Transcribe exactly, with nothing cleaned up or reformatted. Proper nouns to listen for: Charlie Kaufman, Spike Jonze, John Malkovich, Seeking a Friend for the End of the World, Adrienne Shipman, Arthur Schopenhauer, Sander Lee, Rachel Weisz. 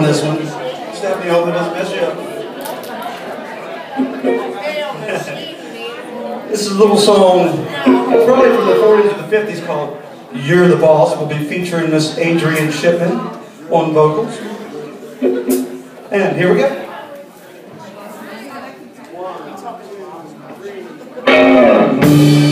here on this one. Stephanie, hope it doesn't mess you up. This is a little song, probably from the forties or the fifties, called You're the Boss. We'll be featuring Miss Adrienne Shipman on vocals. And here we go. One, two, three.